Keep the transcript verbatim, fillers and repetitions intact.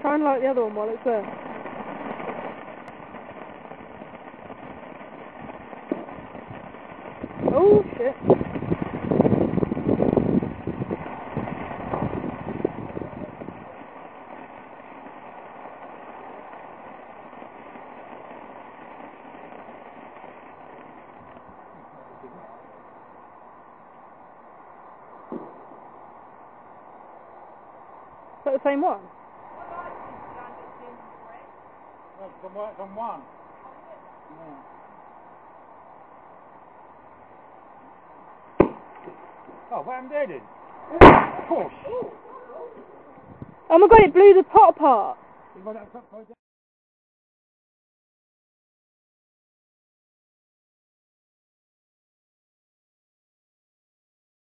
Try and light the other one while it's there. Oh shit. Is that the same one? From one. From one. Yeah. Oh, what happened there then? Of course. Oh my god, it blew the pot apart.